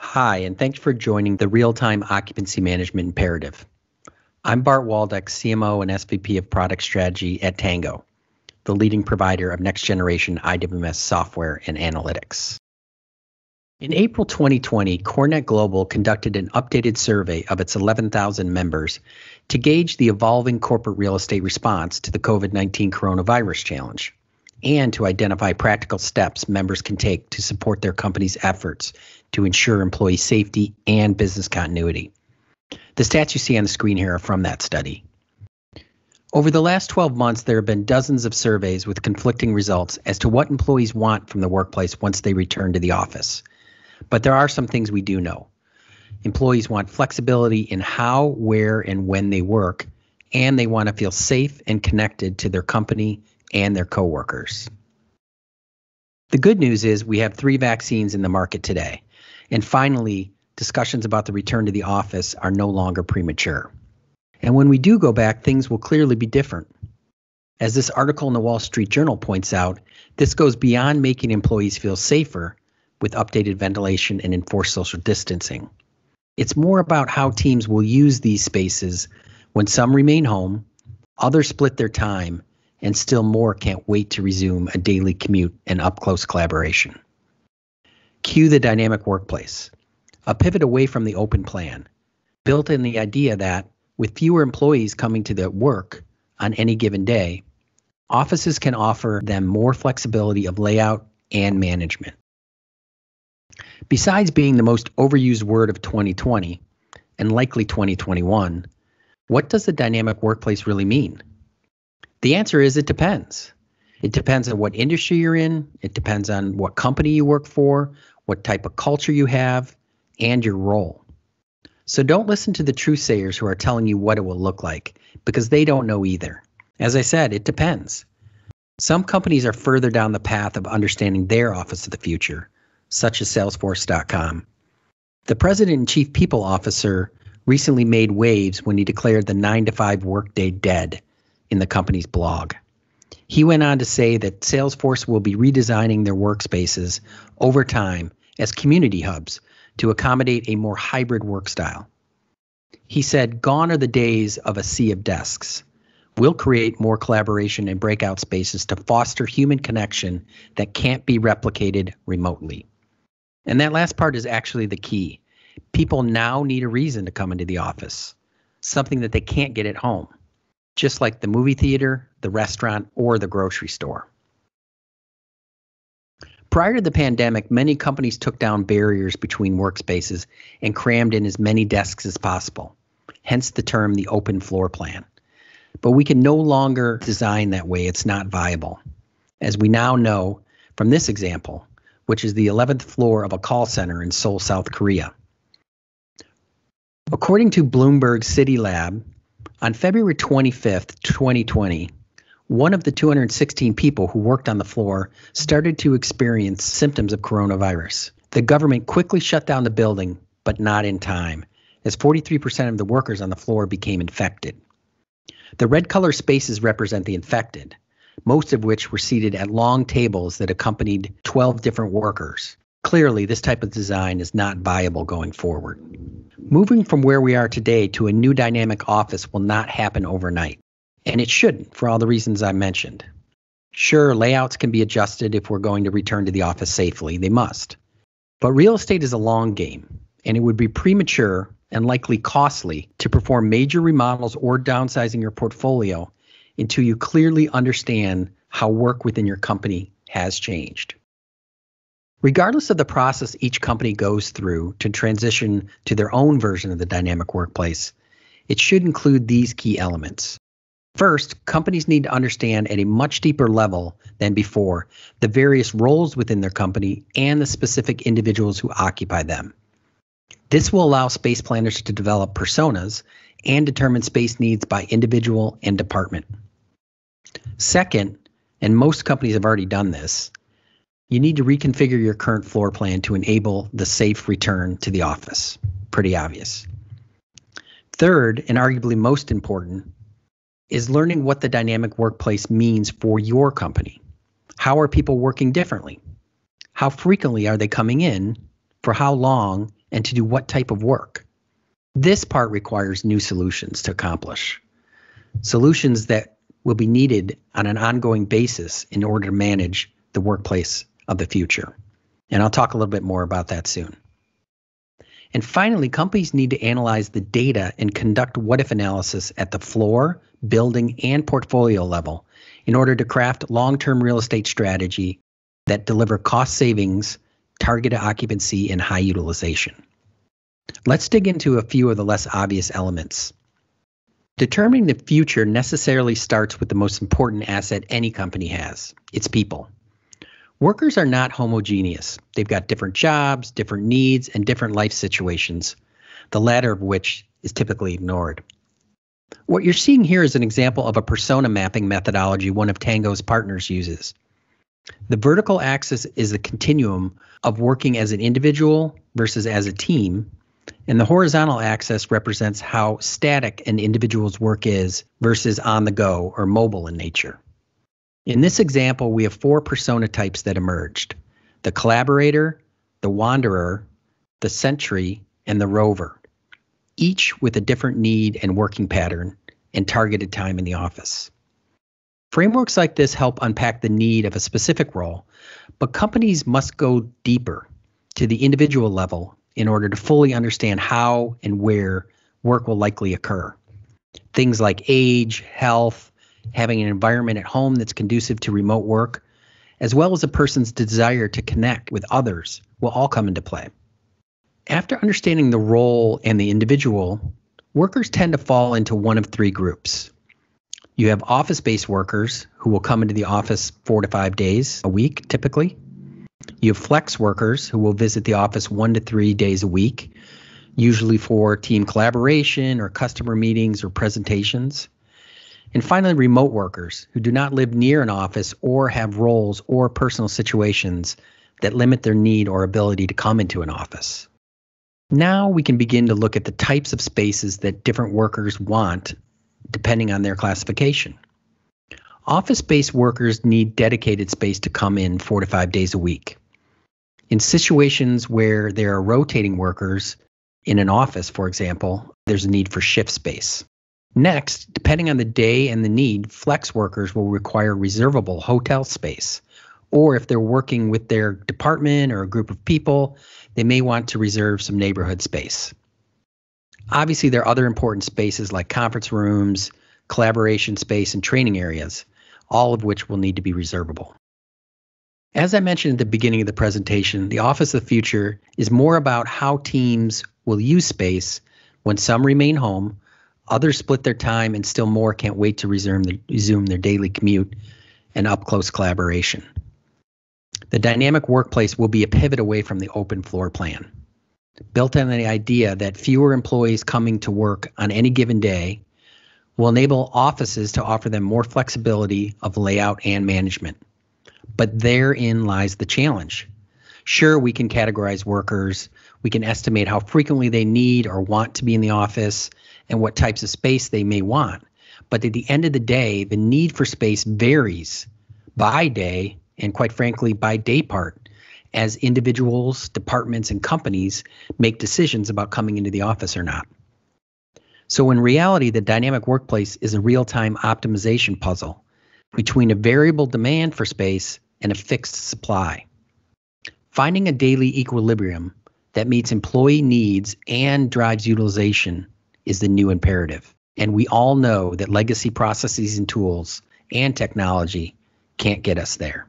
Hi, and thanks for joining the Real-Time Occupancy Management Imperative. I'm Bart Waldeck, CMO and SVP of Product Strategy at Tango, the leading provider of next-generation IWMS software and analytics. In April 2020, CoreNet Global conducted an updated survey of its 11,000 members to gauge the evolving corporate real estate response to the COVID-19 coronavirus challenge, and to identify practical steps members can take to support their company's efforts to ensure employee safety and business continuity. The stats you see on the screen here are from that study. Over the last 12 months, there have been dozens of surveys with conflicting results as to what employees want from the workplace once they return to the office. But there are some things we do know. Employees want flexibility in how, where, and when they work, and they want to feel safe and connected to their company and their coworkers. The good news is we have 3 vaccines in the market today. And finally, discussions about the return to the office are no longer premature. And when we do go back, things will clearly be different. As this article in the Wall Street Journal points out, this goes beyond making employees feel safer with updated ventilation and enforced social distancing. It's more about how teams will use these spaces when some remain home, others split their time, and still more can't wait to resume a daily commute and up-close collaboration. Cue the dynamic workplace, a pivot away from the open plan, built in the idea that with fewer employees coming to their work on any given day, offices can offer them more flexibility of layout and management. Besides being the most overused word of 2020, and likely 2021, what does the dynamic workplace really mean? The answer is it depends. It depends on what industry you're in, it depends on what company you work for, what type of culture you have, and your role. So don't listen to the truth-sayers who are telling you what it will look like, because they don't know either. As I said, it depends. Some companies are further down the path of understanding their office of the future, such as Salesforce.com. The president and chief people officer recently made waves when he declared the 9-to-5 workday dead in the company's blog. He went on to say that Salesforce will be redesigning their workspaces over time as community hubs to accommodate a more hybrid work style. He said, "Gone are the days of a sea of desks. We'll create more collaboration and breakout spaces to foster human connection that can't be replicated remotely." And that last part is actually the key. People now need a reason to come into the office, something that they can't get at home, just like the movie theater, the restaurant, or the grocery store. Prior to the pandemic, many companies took down barriers between workspaces and crammed in as many desks as possible, hence the term the open floor plan. But we can no longer design that way. It's not viable. As we now know from this example, which is the 11th floor of a call center in Seoul, South Korea. According to Bloomberg City Lab, on February 25th, 2020, one of the 216 people who worked on the floor started to experience symptoms of coronavirus. The government quickly shut down the building, but not in time, as 43% of the workers on the floor became infected. The red color spaces represent the infected, most of which were seated at long tables that accompanied 12 different workers. Clearly, this type of design is not viable going forward. Moving from where we are today to a new dynamic office will not happen overnight, and it shouldn't for all the reasons I mentioned. Sure, layouts can be adjusted if we're going to return to the office safely, they must. But real estate is a long game, and it would be premature and likely costly to perform major remodels or downsizing your portfolio until you clearly understand how work within your company has changed. Regardless of the process each company goes through to transition to their own version of the dynamic workplace, it should include these key elements. First, companies need to understand at a much deeper level than before the various roles within their company and the specific individuals who occupy them. This will allow space planners to develop personas and determine space needs by individual and department. Second, and most companies have already done this, you need to reconfigure your current floor plan to enable the safe return to the office. Pretty obvious. Third, and arguably most important, is learning what the dynamic workplace means for your company. How are people working differently? How frequently are they coming in? For how long? and to do what type of work. This part requires new solutions to accomplish. Solutions that will be needed on an ongoing basis in order to manage the workplace of the future. And I'll talk a little bit more about that soon. And finally, companies need to analyze the data and conduct what-if analysis at the floor, building, and portfolio level in order to craft long-term real estate strategy that deliver cost savings, targeted occupancy, and high utilization. Let's dig into a few of the less obvious elements. Determining the future necessarily starts with the most important asset any company has, its people. Workers are not homogeneous. They've got different jobs, different needs, and different life situations, the latter of which is typically ignored. What you're seeing here is an example of a persona mapping methodology one of Tango's partners uses. The vertical axis is the continuum of working as an individual versus as a team, and the horizontal axis represents how static an individual's work is versus on the go or mobile in nature. In this example, we have four persona types that emerged: the collaborator, the wanderer, the sentry, and the rover, each with a different need and working pattern and targeted time in the office. Frameworks like this help unpack the need of a specific role, but companies must go deeper to the individual level in order to fully understand how and where work will likely occur. Things like age, health, having an environment at home that's conducive to remote work, as well as a person's desire to connect with others will all come into play. After understanding the role and the individual, workers tend to fall into one of three groups. You have office-based workers who will come into the office 4 to 5 days a week, typically. You have flex workers who will visit the office 1 to 3 days a week, usually for team collaboration or customer meetings or presentations. And finally, remote workers who do not live near an office or have roles or personal situations that limit their need or ability to come into an office. Now we can begin to look at the types of spaces that different workers want depending on their classification. Office-based workers need dedicated space to come in 4 to 5 days a week. In situations where there are rotating workers in an office, for example, there's a need for shift space. Next, depending on the day and the need, flex workers will require reservable hotel space. Or if they're working with their department or a group of people, they may want to reserve some neighborhood space. Obviously, there are other important spaces like conference rooms, collaboration space, and training areas, all of which will need to be reservable. As I mentioned at the beginning of the presentation, the Office of the Future is more about how teams will use space when some remain home, others split their time, and still more can't wait to resume their daily commute and up-close collaboration. The dynamic workplace will be a pivot away from the open floor plan, built on the idea that fewer employees coming to work on any given day will enable offices to offer them more flexibility of layout and management. But therein lies the challenge. Sure, we can categorize workers, we can estimate how frequently they need or want to be in the office and what types of space they may want. But at the end of the day, the need for space varies by day and, quite frankly, by day part as individuals, departments, and companies make decisions about coming into the office or not. So in reality, the dynamic workplace is a real-time optimization puzzle between a variable demand for space and a fixed supply. Finding a daily equilibrium that meets employee needs and drives utilization is the new imperative. And we all know that legacy processes and tools and technology can't get us there.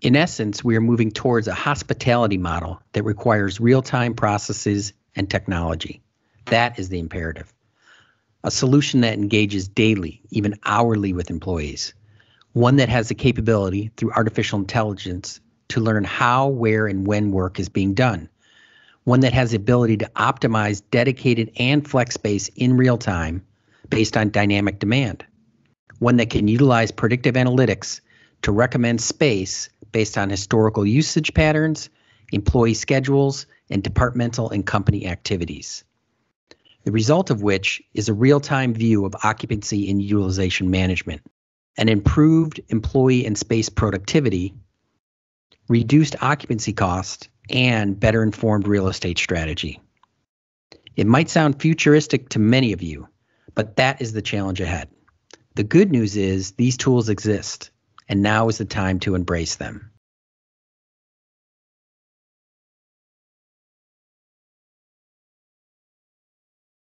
In essence, we are moving towards a hospitality model that requires real-time processes and technology. That is the imperative. A solution that engages daily, even hourly, with employees. One that has the capability through artificial intelligence to learn how, where, and when work is being done. One that has the ability to optimize dedicated and flex space in real time based on dynamic demand. One that can utilize predictive analytics to recommend space based on historical usage patterns, employee schedules, and departmental and company activities. The result of which is a real-time view of occupancy and utilization management, an improved employee and space productivity, reduced occupancy cost, and better informed real estate strategy. It might sound futuristic to many of you, but that is the challenge ahead. The good news is these tools exist, and now is the time to embrace them.